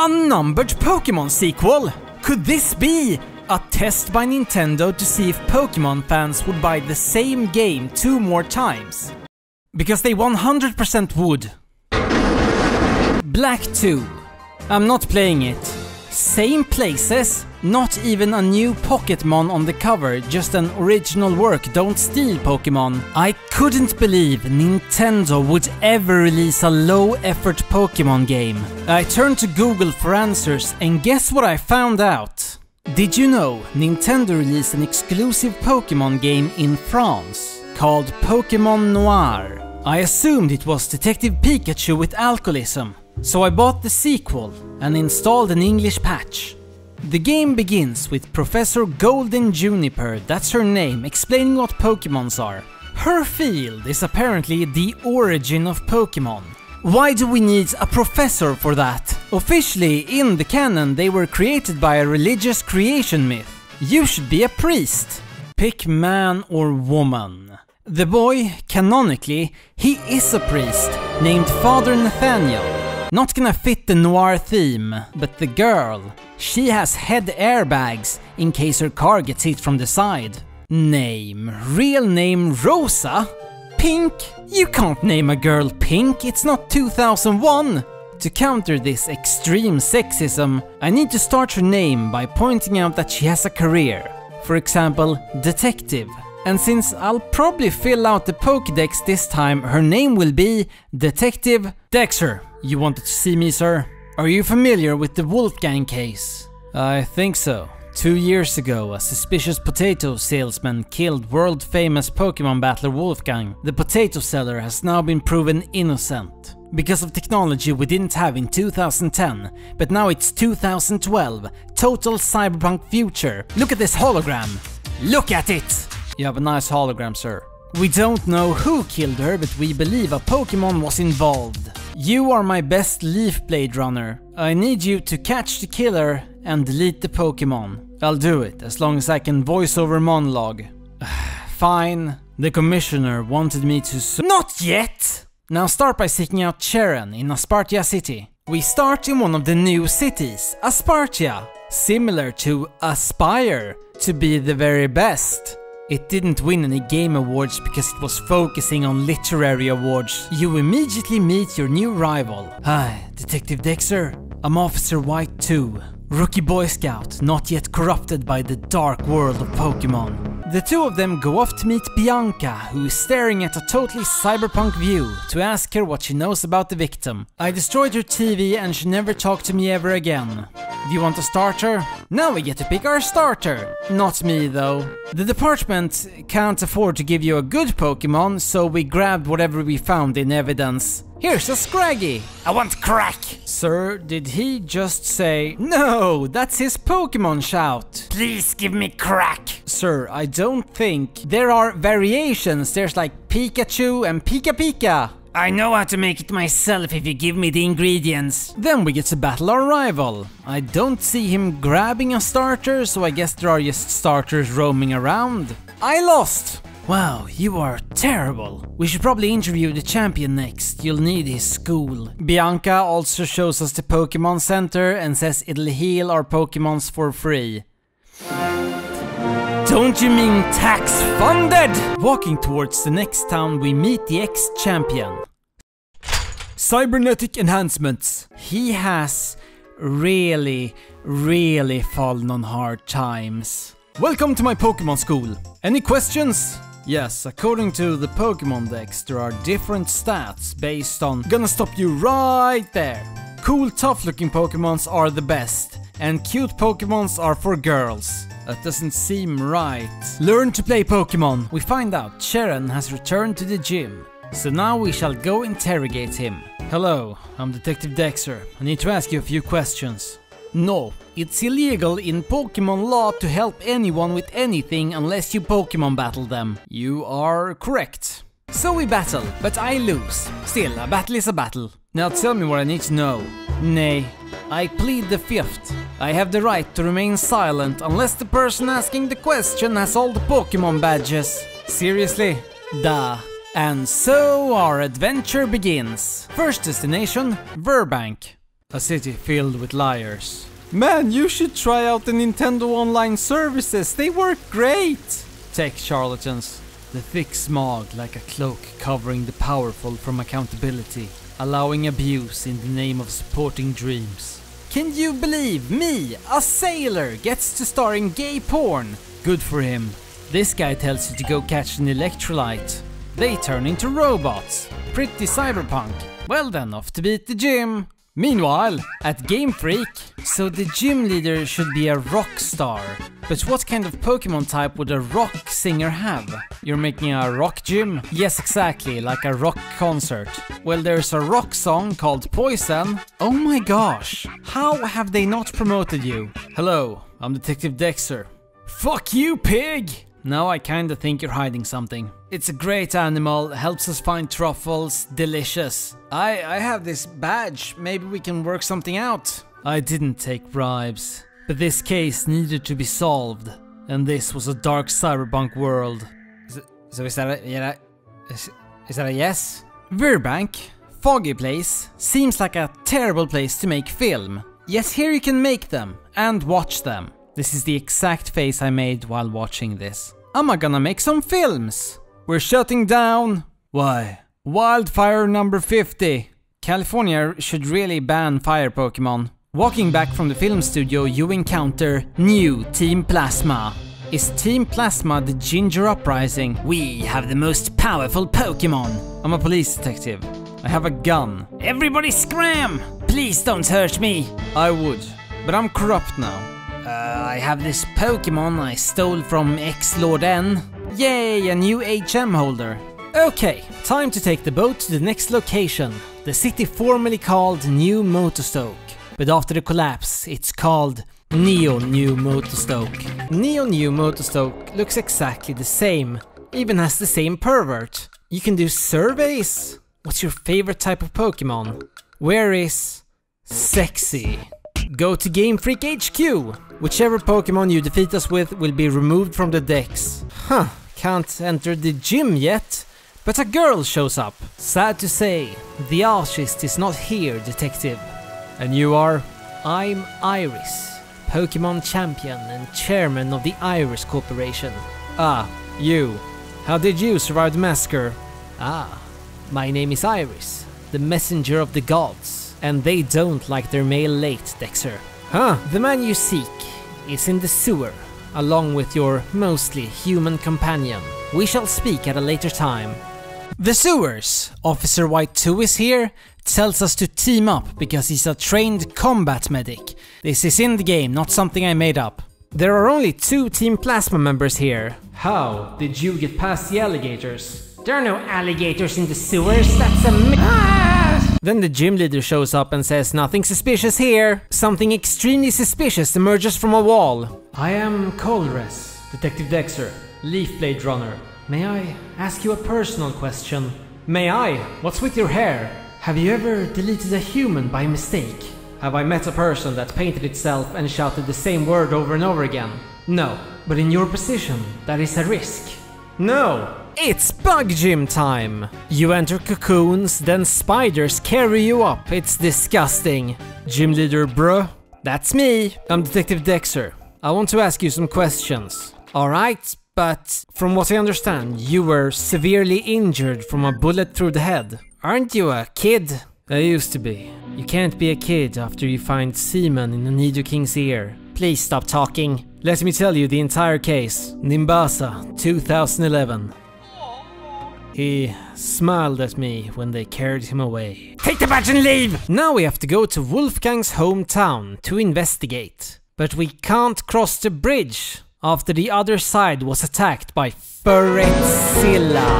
Unnumbered Pokemon sequel? Could this be a test by Nintendo to see if Pokemon fans would buy the same game 2 more times? Because they 100% would. Black 2. I'm not playing it. Same places, not even a new Pocketmon on the cover, just an original work, don't steal Pokemon. I couldn't believe Nintendo would ever release a low-effort Pokemon game. I turned to Google for answers, and guess what I found out? Did you know Nintendo released an exclusive Pokemon game in France, called Pokemon Noir? I assumed it was Detective Pikachu with alcoholism, so I bought the sequel and installed an English patch. The game begins with Professor Golden Juniper, that's her name, explaining what Pokemons are. Her field is apparently the origin of Pokemon. Why do we need a professor for that? Officially, in the canon, they were created by a religious creation myth. You should be a priest. Pick man or woman. The boy, canonically, he is a priest, named Father Nathaniel. Not gonna fit the noir theme, but the girl, she has head airbags in case her car gets hit from the side. Name, real name Rosa? Pink? You can't name a girl Pink, it's not 2001! To counter this extreme sexism, I need to start her name by pointing out that she has a career. For example, detective. And since I'll probably fill out the Pokedex this time, her name will be Detective Dexter. You wanted to see me, sir? Are you familiar with the Wolfgang case? I think so. 2 years ago, a suspicious potato salesman killed world-famous Pokemon battler Wolfgang. The potato seller has now been proven innocent. Because of technology we didn't have in 2010, but now it's 2012. Total cyberpunk future. Look at this hologram. Look at it! You have a nice hologram, sir. We don't know who killed her, but we believe a Pokemon was involved. You are my best Leaf Blade Runner. I need you to catch the killer and delete the Pokemon. I'll do it, as long as I can voiceover monologue. Fine. The commissioner wanted me to NOT YET! Now start by seeking out Cheren in Aspartia City. We start in one of the new cities, Aspartia. Similar to Aspire, to be the very best. It didn't win any game awards because it was focusing on literary awards. You immediately meet your new rival. Hi, Detective Dexter. I'm Officer White 2. Rookie Boy Scout, not yet corrupted by the dark world of Pokemon. The two of them go off to meet Bianca, who is staring at a totally cyberpunk view, to ask her what she knows about the victim. I destroyed her TV and she never talked to me ever again. Do you want a starter? Now we get to pick our starter! Not me, though. The department can't afford to give you a good Pokemon, so we grabbed whatever we found in evidence. Here's a Scraggy! I want crack! Sir, did he just say... No, that's his Pokemon shout! Please give me crack! Sir, I don't think... There are variations, there's like Pikachu and Pika Pika! I know how to make it myself if you give me the ingredients. Then we get to battle our rival. I don't see him grabbing a starter, so I guess there are just starters roaming around. I lost! Wow, you are terrible. We should probably interview the champion next. You'll need his school. Bianca also shows us the Pokemon Center and says it'll heal our Pokemons for free. Don't you mean tax-funded? Walking towards the next town, we meet the ex-champion. Cybernetic enhancements. He has really fallen on hard times. Welcome to my Pokemon school. Any questions? Yes, according to the Pokemon Dex, there are different stats based on... Gonna stop you right there. Cool, tough-looking Pokemons are the best. And cute Pokemons are for girls. That doesn't seem right. Learn to play Pokemon! We find out Cheren has returned to the gym. So now we shall go interrogate him. Hello, I'm Detective Dexter. I need to ask you a few questions. No, it's illegal in Pokemon law to help anyone with anything unless you Pokemon battle them. You are correct. So we battle, but I lose. Still, a battle is a battle. Now tell me what I need to know. Nay, I plead the fifth. I have the right to remain silent unless the person asking the question has all the Pokemon badges. Seriously? Duh. And so our adventure begins. First destination, Virbank. A city filled with liars. Man, you should try out the Nintendo online services, they work great! Tech charlatans. The thick smog, like a cloak covering the powerful from accountability, allowing abuse in the name of supporting dreams. Can you believe me, a sailor, gets to star in gay porn? Good for him. This guy tells you to go catch an electrolyte. They turn into robots. Pretty cyberpunk. Well then, off to beat the gym. Meanwhile, at Game Freak. So the gym leader should be a rock star. But what kind of Pokemon type would a rock singer have? You're making a rock gym? Yes, exactly, like a rock concert. Well, there's a rock song called Poison. Oh my gosh, how have they not promoted you? Hello, I'm Detective Dexter. Fuck you, pig! Now I kinda think you're hiding something. It's a great animal, helps us find truffles, delicious. I have this badge, maybe we can work something out. I didn't take bribes. But this case needed to be solved, and this was a dark cyberpunk world. So is that a yes? Virbank, foggy place, seems like a terrible place to make film. Yes, here you can make them, and watch them. This is the exact face I made while watching this. Am I gonna make some films? We're shutting down. Why? Wildfire number 50. California should really ban fire Pokemon. Walking back from the film studio, you encounter new Team Plasma. Is Team Plasma the Ginger Uprising? We have the most powerful Pokemon. I'm a police detective. I have a gun. Everybody scram! Please don't hurt me. I would, but I'm corrupt now. I have this Pokemon I stole from X-Lord N. Yay, a new HM holder. Okay, time to take the boat to the next location. The city formerly called New Motostoke. But after the collapse, it's called Neo New Motostoke. Neo New Motostoke looks exactly the same. Even has the same pervert. You can do surveys. What's your favorite type of Pokemon? Where is sexy? Go to Game Freak HQ. Whichever Pokemon you defeat us with will be removed from the decks. Huh, can't enter the gym yet, but a girl shows up. Sad to say, the artist is not here, detective. And you are? I'm Iris, Pokemon champion and chairman of the Iris Corporation. Ah, you. How did you survive the massacre? Ah, my name is Iris, the messenger of the gods, and they don't like their mail late, Dexter. Huh, the man you seek is in the sewer, along with your mostly human companion. We shall speak at a later time. The sewers! Officer White 2 is here, tells us to team up because he's a trained combat medic. This is in the game, not something I made up. There are only 2 Team Plasma members here. How did you get past the alligators? There are no alligators in the sewers, that's a Then the gym leader shows up and says nothing suspicious here. Something extremely suspicious emerges from a wall. I am Colress, Detective Dexter, Leaf Blade Runner. May I ask you a personal question? May I? What's with your hair? Have you ever deleted a human by mistake? Have I met a person that painted itself and shouted the same word over and over again? No, but in your position, that is a risk. No! It's bug gym time! You enter cocoons, then spiders carry you up. It's disgusting. Gym leader, bruh. That's me. I'm Detective Dexter. I want to ask you some questions. Alright, but from what I understand, you were severely injured from a bullet through the head. Aren't you a kid? I used to be. You can't be a kid after you find semen in the Nido King's ear. Please stop talking. Let me tell you the entire case. Nimbasa, 2011. He smiled at me when they carried him away. Take the badge and leave! Now we have to go to Wolfgang's hometown to investigate. But we can't cross the bridge after the other side was attacked by Ferretzilla.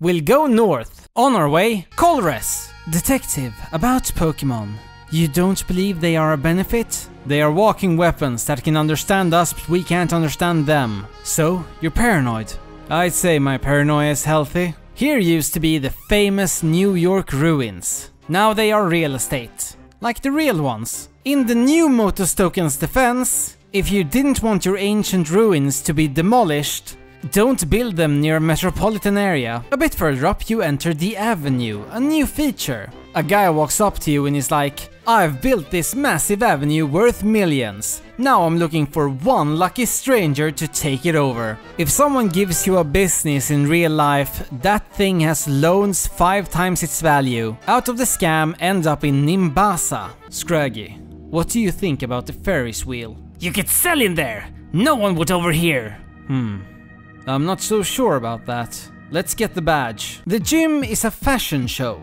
We'll go north. On our way, Colress. Detective, about Pokemon. You don't believe they are a benefit? They are walking weapons that can understand us, but we can't understand them. So, you're paranoid. I'd say my paranoia is healthy. Here used to be the famous New York ruins. Now they are real estate. Like the real ones. In the New Motostoken's defense, if you didn't want your ancient ruins to be demolished, don't build them near a metropolitan area. A bit further up you enter the avenue, a new feature. a guy walks up to you and is like, "I've built this massive avenue worth millions. Now I'm looking for one lucky stranger to take it over." If someone gives you a business in real life, that thing has loans 5 times its value. Out of the scam, end up in Nimbasa. Scraggy, what do you think about the Ferris wheel? You could sell in there! No one would overhear! I'm not so sure about that. Let's get the badge. The gym is a fashion show.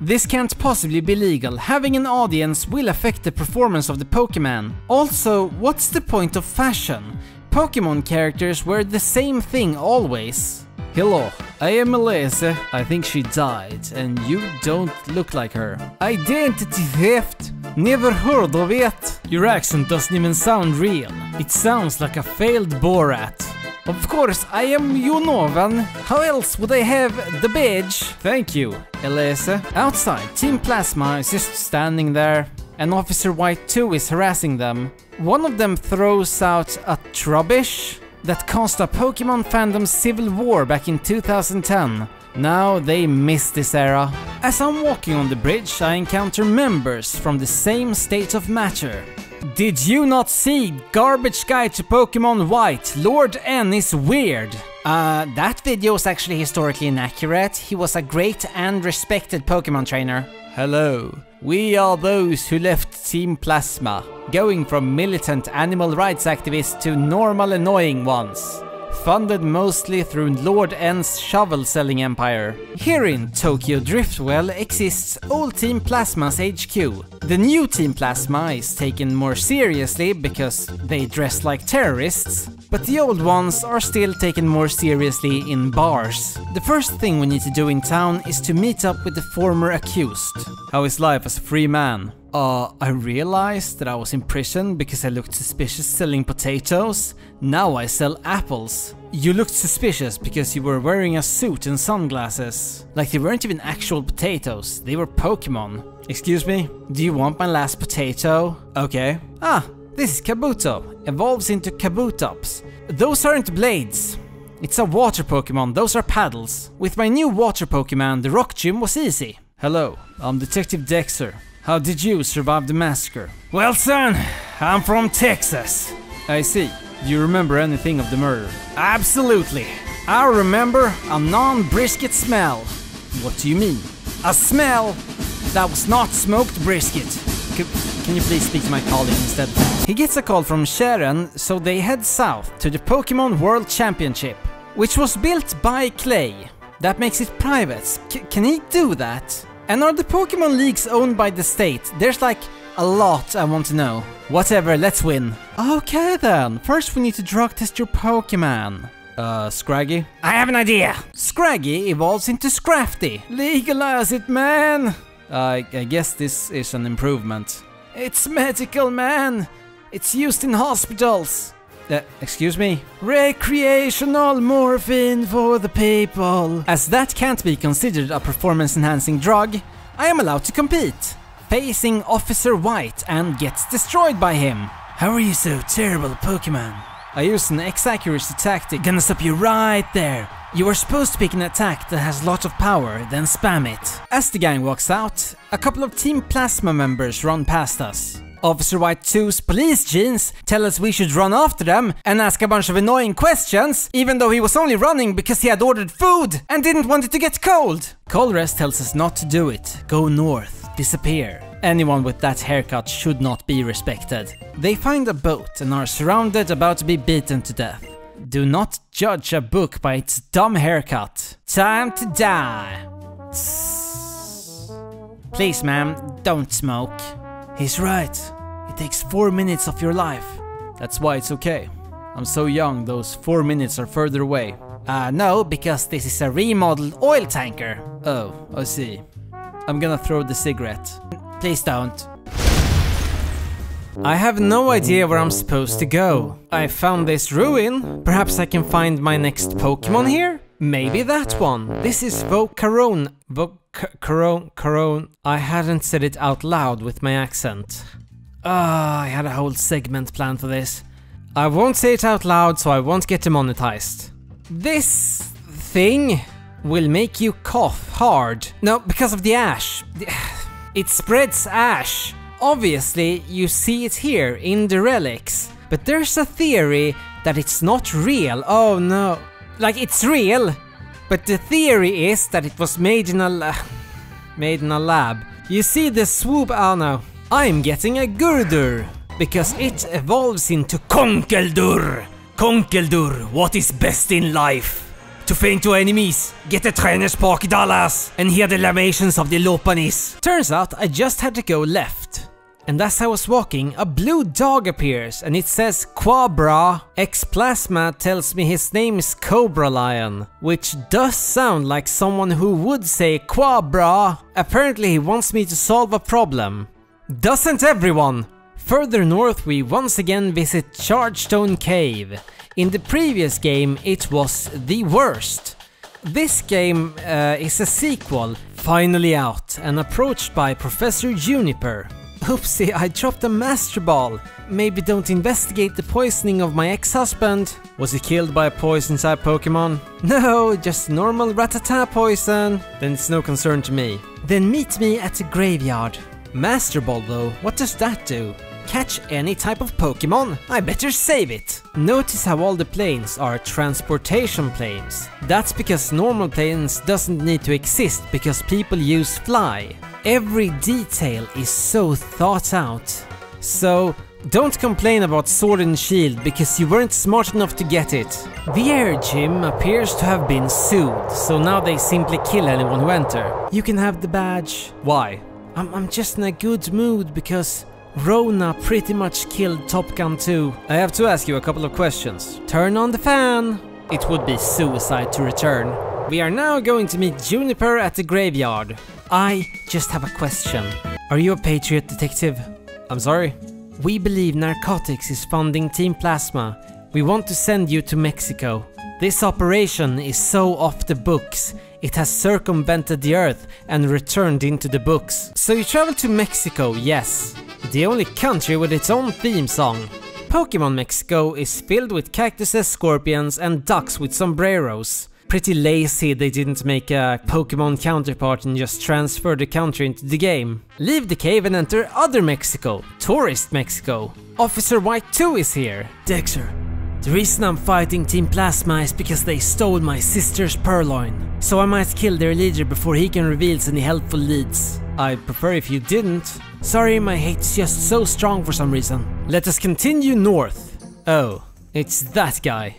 This can't possibly be legal. Having an audience will affect the performance of the Pokemon. Also, what's the point of fashion? Pokemon characters wear the same thing always. Hello, I am Elesa. I think she died, and you don't look like her. Identity theft? Never heard of it. Your accent doesn't even sound real. It sounds like a failed Borat. Of course, I am Unova. How else would I have the badge? Thank you, Elesa. Outside, Team Plasma is just standing there, and Officer White 2 is harassing them. One of them throws out a trubbish that caused a Pokemon fandom civil war back in 2010. Now they miss this era. As I'm walking on the bridge, I encounter members from the same state of matter. Did you not see Garbage Guide to Pokemon White? Lord N is weird. That video is actually historically inaccurate. He was a great and respected Pokemon trainer. Hello. We are those who left Team Plasma, going from militant animal rights activists to normal annoying ones. Funded mostly through Lord N's shovel-selling empire. Here in Tokyo Driftwell exists old Team Plasma's HQ. The new Team Plasma is taken more seriously because they dress like terrorists, but the old ones are still taken more seriously in bars. The first thing we need to do in town is to meet up with the former accused. How is life as a free man? I realized that I was in prison because I looked suspicious selling potatoes. Now I sell apples. You looked suspicious because you were wearing a suit and sunglasses. Like they weren't even actual potatoes, they were Pokemon. Excuse me? Do you want my last potato? Okay. Ah, this is Kabuto. Evolves into Kabutops. Those aren't blades. It's a water Pokemon, those are paddles. With my new water Pokemon, the rock gym was easy. Hello, I'm Detective Dexter. How did you survive the massacre? Well, son, I'm from Texas. I see. Do you remember anything of the murder? Absolutely. I remember a non-brisket smell. What do you mean? A smell that was not smoked brisket. Can you please speak to my colleague instead? He gets a call from Cheren, so they head south to the Pokemon World Championship, which was built by Clay. That makes it private. Can he do that? And are the Pokemon leagues owned by the state? There's like a lot I want to know. Whatever, let's win. Okay then, first we need to drug test your Pokemon. Scraggy? I have an idea! Scraggy evolves into Scrafty. Legalize it, man! I guess this is an improvement. It's medical, man! It's used in hospitals! Excuse me? Recreational morphine for the people! As that can't be considered a performance-enhancing drug, I am allowed to compete. Facing Officer White and gets destroyed by him. How are you so terrible, Pokemon? I use an X-accuracy tactic. Gonna stop you right there. You are supposed to pick an attack that has lots of power, then spam it. As the gang walks out, a couple of Team Plasma members run past us. Officer White 2's police genes tell us we should run after them and ask a bunch of annoying questions, even though he was only running because he had ordered food and didn't want it to get cold. Colress tells us not to do it. Go north. Disappear. Anyone with that haircut should not be respected. They find a boat and are surrounded, about to be beaten to death. Do not judge a book by its dumb haircut. Time to die. Please, ma'am, don't smoke. He's right. It takes 4 minutes of your life. That's why it's okay. I'm so young, those 4 minutes are further away. No, because this is a remodeled oil tanker. Oh, I see. I'm gonna throw the cigarette. Please don't. I have no idea where I'm supposed to go. I found this ruin. Perhaps I can find my next Pokemon here? Maybe that one. This is Vocaron. Vocaron. I hadn't said it out loud with my accent. I had a whole segment planned for this. I won't say it out loud, so I won't get demonetized. This thing will make you cough hard. No, because of the ash. It spreads ash. Obviously, you see it here in the relics. But there's a theory that it's not real. Oh no. Like, it's real. But the theory is that it was made in a lab. You see the swoop? Oh no. I'm getting a Gurdur. Because it evolves into Conkeldurr. Conkeldurr, what is best in life? To faint to enemies, get the trainer's Pokedalas, and hear the lamentations of the Lopanis. Turns out I just had to go left. And as I was walking, a blue dog appears and it says Quabra. X-Plasma tells me his name is Cobra Lion, which does sound like someone who would say Quabra. Apparently he wants me to solve a problem. Doesn't everyone? Further north we once again visit Chargestone Cave. In the previous game it was the worst. This game is a sequel, finally out and approached by Professor Juniper. Oopsie, I dropped a Master Ball. Maybe don't investigate the poisoning of my ex-husband. Was he killed by a poison-type Pokemon? No, just normal Rattata poison. Then it's no concern to me. Then meet me at the graveyard. Master Ball though, what does that do? Catch any type of Pokemon? I better save it! Notice how all the planes are transportation planes. That's because normal planes doesn't need to exist because people use fly. Every detail is so thought out. So don't complain about Sword and Shield because you weren't smart enough to get it. The air gym appears to have been sued, so now they simply kill anyone who enter. You can have the badge. Why? I'm just in a good mood because Rona pretty much killed Top Gun 2. I have to ask you a couple of questions. Turn on the fan! It would be suicide to return. We are now going to meet Juniper at the graveyard. I just have a question. Are you a patriot detective? I'm sorry? We believe Narcotics is funding Team Plasma. We want to send you to Mexico. This operation is so off the books. It has circumvented the earth and returned into the books. So you travel to Mexico, yes. The only country with its own theme song. Pokemon Mexico is filled with cactuses, scorpions and ducks with sombreros. Pretty lazy they didn't make a Pokemon counterpart and just transfer the country into the game. Leave the cave and enter other Mexico, tourist Mexico. Officer White 2 is here. Dexter, the reason I'm fighting Team Plasma is because they stole my sister's purloin. So I might kill their leader before he can reveal any helpful leads. I'd prefer if you didn't. Sorry, my hate's just so strong for some reason. Let us continue north. Oh, it's that guy.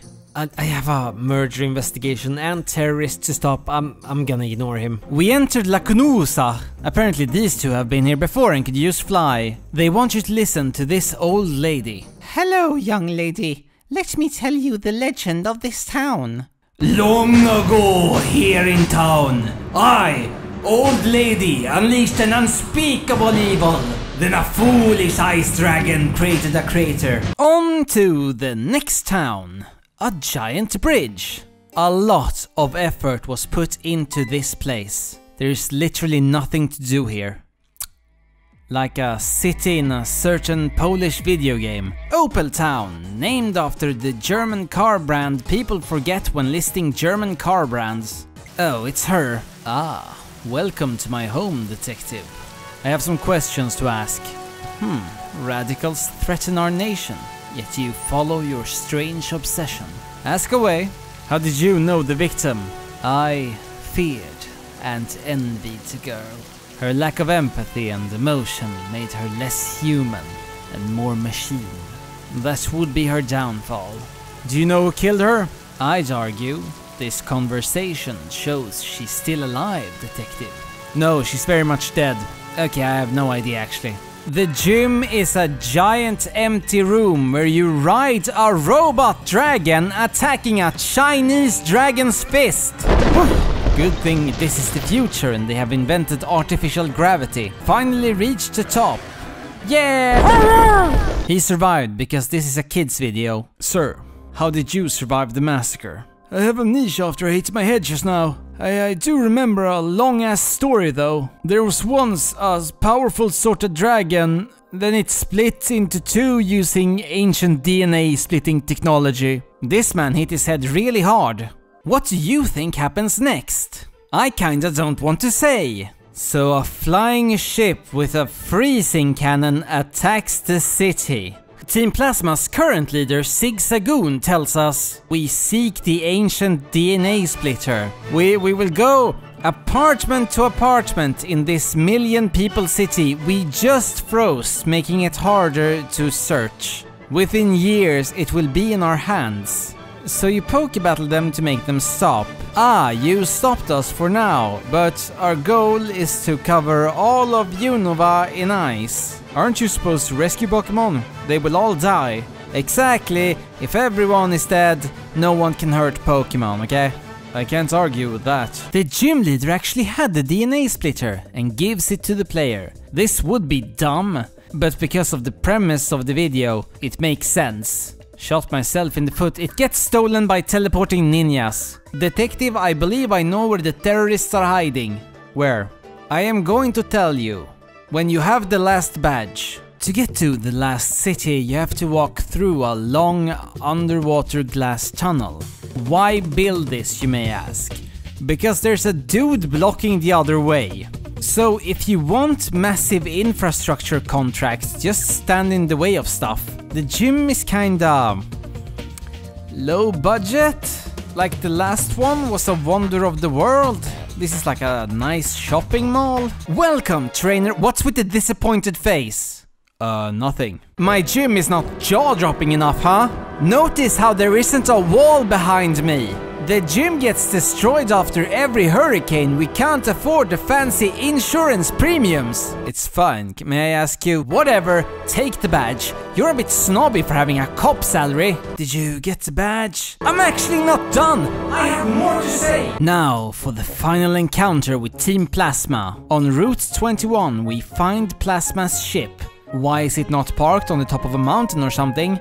I have a murder investigation and terrorists to stop. I'm gonna ignore him. We entered La Cunusa. Apparently these two have been here before and could use fly. They want you to listen to this old lady. Hello, young lady. Let me tell you the legend of this town. Long ago, here in town, I, old lady, unleashed an unspeakable evil. Then a foolish ice dragon created a crater. On to the next town. A giant bridge. A lot of effort was put into this place. There's literally nothing to do here. Like a city in a certain Polish video game. Opel Town, named after the German car brand people forget when listing German car brands. Oh, it's her. Ah. Welcome to my home, detective. I have some questions to ask. Radicals threaten our nation, yet you follow your strange obsession. Ask away. How did you know the victim? I feared and envied the girl. Her lack of empathy and emotion made her less human and more machine. That would be her downfall. Do you know who killed her? I'd argue. This conversation shows she's still alive, detective. No, she's very much dead. Okay, I have no idea actually. The gym is a giant empty room where you ride a robot dragon attacking a Chinese dragon's fist. Good thing this is the future and they have invented artificial gravity. Finally reached the top. Yeah! He survived because this is a kid's video. Sir, how did you survive the massacre? I have amnesia after I hit my head just now. I do remember a long-ass story though. There was once a powerful sort of dragon, then it split into two using ancient DNA splitting technology. This man hit his head really hard. What do you think happens next? I kinda don't want to say. So a flying ship with a freezing cannon attacks the city. Team Plasma's current leader Zigzagoon tells us we seek the ancient DNA splitter. We will go apartment to apartment in this million people city we just froze, making it harder to search. Within years it will be in our hands. So you pokebattle them to make them stop. Ah, you stopped us for now, but our goal is to cover all of Unova in ice. Aren't you supposed to rescue Pokemon? They will all die. Exactly, if everyone is dead, no one can hurt Pokemon, okay? I can't argue with that. The gym leader actually had the DNA splitter and gives it to the player. This would be dumb, but because of the premise of the video, it makes sense. Shot myself in the foot. It gets stolen by teleporting ninjas. Detective, I believe I know where the terrorists are hiding. Where? I am going to tell you. When you have the last badge. To get to the last city, you have to walk through a long underwater glass tunnel. Why build this, you may ask? Because there's a dude blocking the other way. So if you want massive infrastructure contracts, just stand in the way of stuff. The gym is kinda low budget. Like the last one was a wonder of the world. This is like a nice shopping mall. Welcome, trainer. What's with the disappointed face? Nothing. My gym is not jaw-dropping enough, huh? Notice how there isn't a wall behind me. The gym gets destroyed after every hurricane. We can't afford the fancy insurance premiums. It's fine. May I ask you? Whatever. Take the badge. You're a bit snobby for having a cop salary. Did you get the badge? I'm actually not done. I have more to say. Now for the final encounter with Team Plasma. On Route 21, we find Plasma's ship. Why is it not parked on the top of a mountain or something?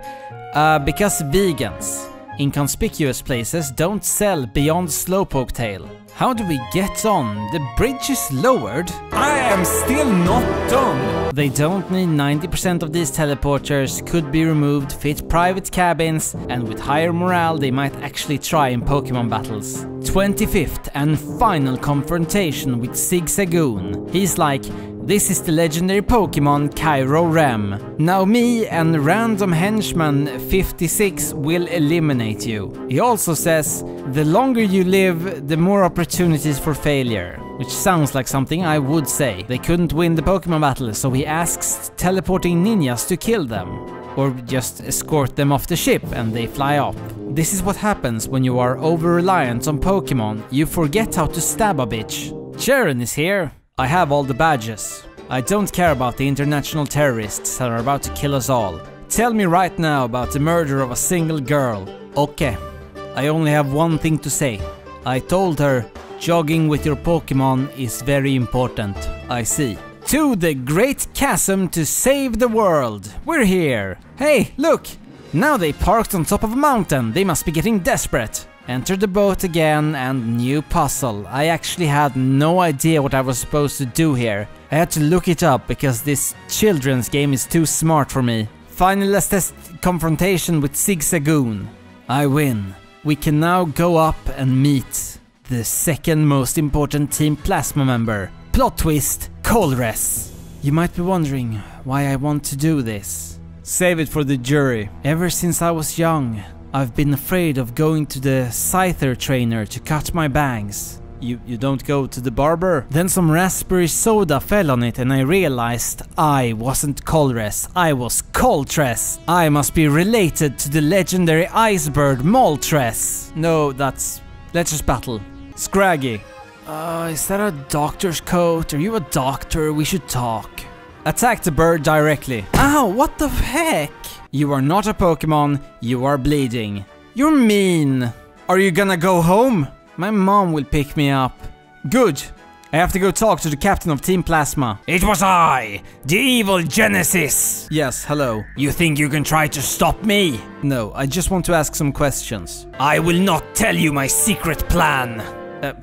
Because vegans. Inconspicuous places don't sell beyond Slowpoke Tail. How do we get on? The bridge is lowered. I am still not done. They don't need 90% of these teleporters, could be removed, fit private cabins, and with higher morale they might actually try in Pokemon battles. 25th and final confrontation with Zigzagoon. He's like, this is the legendary Pokemon Kyurem. Now me and random henchman 56 will eliminate you. He also says, the longer you live, the more opportunities for failure. Which sounds like something I would say. They couldn't win the Pokemon battle, so he asks teleporting ninjas to kill them. Or just escort them off the ship and they fly off. This is what happens when you are over-reliant on Pokemon. You forget how to stab a bitch. Cheren is here. I have all the badges. I don't care about the international terrorists that are about to kill us all. Tell me right now about the murder of a single girl. Okay. I only have one thing to say. I told her, jogging with your Pokemon is very important. I see. To the Great Chasm to save the world. We're here. Hey, look! Now they parked on top of a mountain. They must be getting desperate. Enter the boat again and new puzzle. I actually had no idea what I was supposed to do here. I had to look it up because this children's game is too smart for me. Final last test confrontation with Zigzagoon. I win. We can now go up and meet the second most important Team Plasma member. Plot twist, Colress. You might be wondering why I want to do this. Save it for the jury. Ever since I was young, I've been afraid of going to the scyther trainer to cut my bangs. You don't go to the barber? Then some raspberry soda fell on it and I realized I wasn't Colress, I was Coltress. I must be related to the legendary ice bird Moltres. No, that's... let's just battle. Scraggy. Is that a doctor's coat? Are you a doctor? We should talk. Attack the bird directly. Ow, what the heck? You are not a Pokemon, you are bleeding. You're mean. Are you gonna go home? My mom will pick me up. Good. I have to go talk to the captain of Team Plasma. It was I, the evil Genesis. Yes, hello. You think you can try to stop me? No, I just want to ask some questions. I will not tell you my secret plan.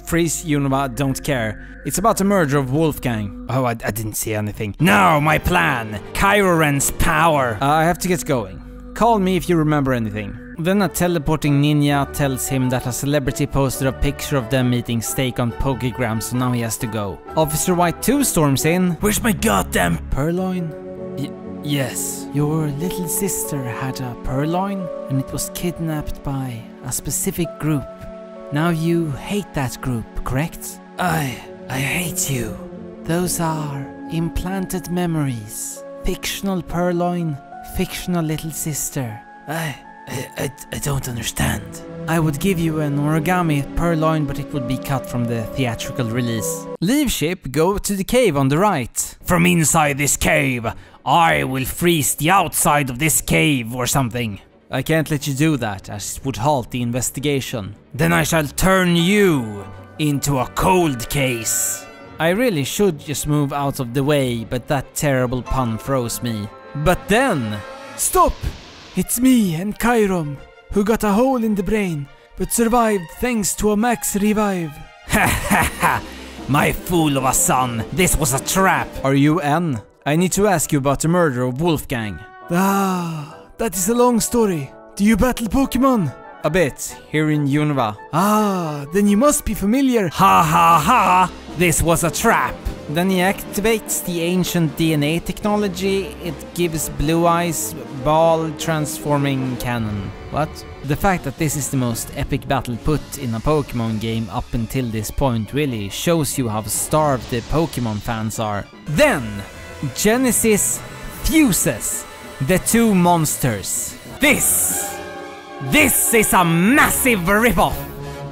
Freeze, Unova, don't care. It's about the murder of Wolfgang. Oh, I didn't see anything. Now, my plan! Kyuren's power! I have to get going. Call me if you remember anything. Then a teleporting ninja tells him that a celebrity posted a picture of them eating steak on Pokegram, so now he has to go. Officer White 2 storms in. Where's my goddamn purloin? Yes. Your little sister had a purloin, and it was kidnapped by a specific group. Now you hate that group, correct? I hate you. Those are implanted memories. Fictional purloin, fictional little sister. I don't understand. I would give you an origami purloin, but it would be cut from the theatrical release. Leave ship, go to the cave on the right. From inside this cave, I will freeze the outside of this cave or something. I can't let you do that, as it would halt the investigation. Then I shall turn you into a cold case. I really should just move out of the way, but that terrible pun froze me. But then... Stop! It's me and Kyrom, who got a hole in the brain, but survived thanks to a max revive. Ha ha ha! My fool of a son, this was a trap! Are you N? I need to ask you about the murder of Wolfgang. Ah, that is a long story. Do you battle Pokemon? A bit, here in Unova. Ah, then you must be familiar. Ha ha ha! This was a trap! Then he activates the ancient DNA technology. It gives Blue Eyes ball transforming cannon. What? The fact that this is the most epic battle put in a Pokemon game up until this point really shows you how starved the Pokemon fans are. Then, Genesis fuses the two monsters. This is a massive ripoff!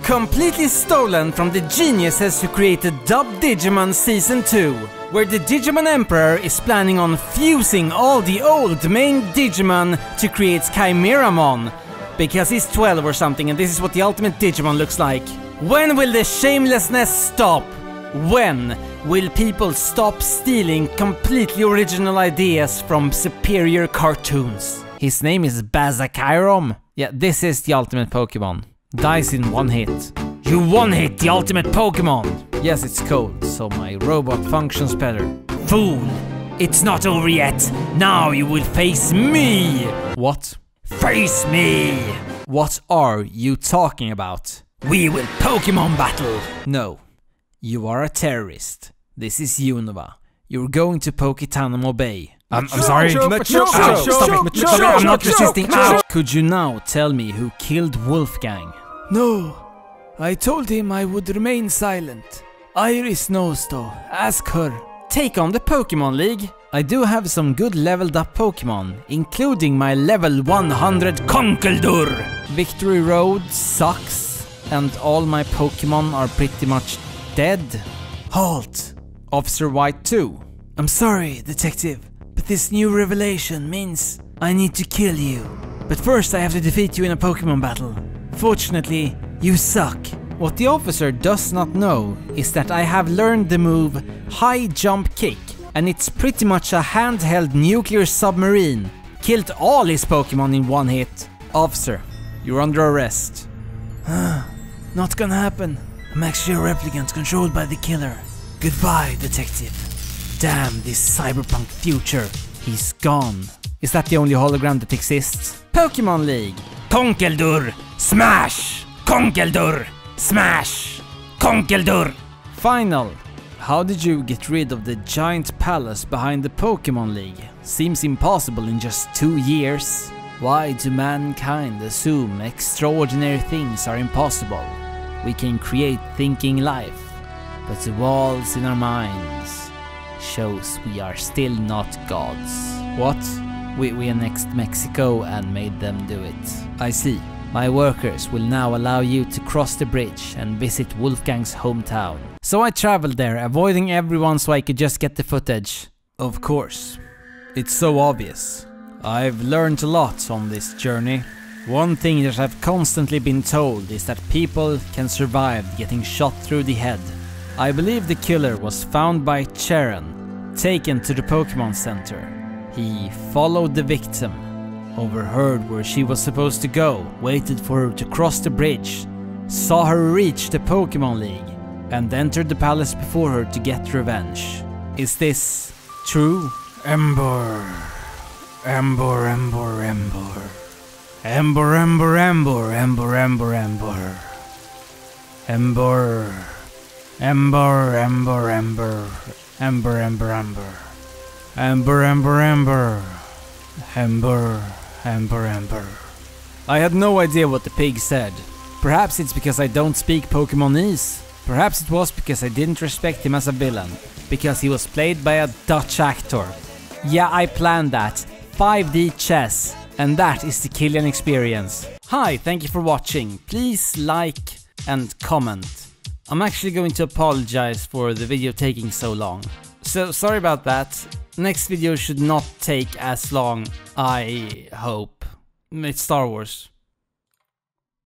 Completely stolen from the geniuses who created Dub Digimon Season 2, where the Digimon Emperor is planning on fusing all the old main Digimon to create Chimeramon, because he's 12 or something and this is what the ultimate Digimon looks like. When will the shamelessness stop? When will people stop stealing completely original ideas from superior cartoons? His name is Bazakyrom. Yeah, this is the ultimate Pokemon. Dies in one hit. You one-hit the ultimate Pokemon! Yes, it's cold, so my robot functions better. Fool! It's not over yet! Now you will face me! What? Face me! What are you talking about? We will Pokemon battle! No. You are a terrorist. This is Unova. You're going to Poketanamo Bay. I'm sorry. I'm not resisting. Could you now tell me who killed Wolfgang? No. I told him I would remain silent. Iris knows though. Ask her. Take on the Pokemon League. I do have some good leveled up Pokemon, including my level 100 Conkeldurr. Victory Road sucks, and all my Pokemon are pretty much dead. Halt. Officer White 2. I'm sorry, Detective. This new revelation means I need to kill you. But first I have to defeat you in a Pokemon battle. Fortunately, you suck. What the officer does not know is that I have learned the move High Jump Kick, and it's pretty much a handheld nuclear submarine. Killed all his Pokemon in one hit. Officer, you're under arrest. Not gonna happen. I'm actually a replicant controlled by the killer. Goodbye, Detective. Damn this cyberpunk future, he's gone. Is that the only hologram that exists? Pokemon League! Conkeldurr! Smash! Conkeldurr! Smash! Conkeldurr! Final! How did you get rid of the giant palace behind the Pokemon League? Seems impossible in just 2 years. Why do mankind assume extraordinary things are impossible? We can create thinking life, but the walls in our minds shows we are still not gods. What? We annexed Mexico and made them do it. I see. My workers will now allow you to cross the bridge and visit Wolfgang's hometown. So I traveled there, avoiding everyone so I could just get the footage. Of course. It's so obvious. I've learned a lot on this journey. One thing that I've constantly been told is that people can survive getting shot through the head. I believe the killer was found by Cheren, taken to the Pokemon Center. He followed the victim, overheard where she was supposed to go, waited for her to cross the bridge, saw her reach the Pokemon League, and entered the palace before her to get revenge. Is this true? Ember. Ember, Ember, Ember. Ember, ember, ember, ember, ember, ember. Ember, ember, ember, ember, ember, ember, ember. Ember, ember, ember, ember, ember, ember. I had no idea what the pig said. Perhaps it's because I don't speak Pokemonese. Perhaps it was because I didn't respect him as a villain. Because he was played by a Dutch actor. Yeah, I planned that. 5D chess. And that is the Killian experience. Hi, thank you for watching. Please like and comment. I'm actually going to apologize for the video taking so long. So sorry about that. Next video should not take as long, I hope. It's Star Wars.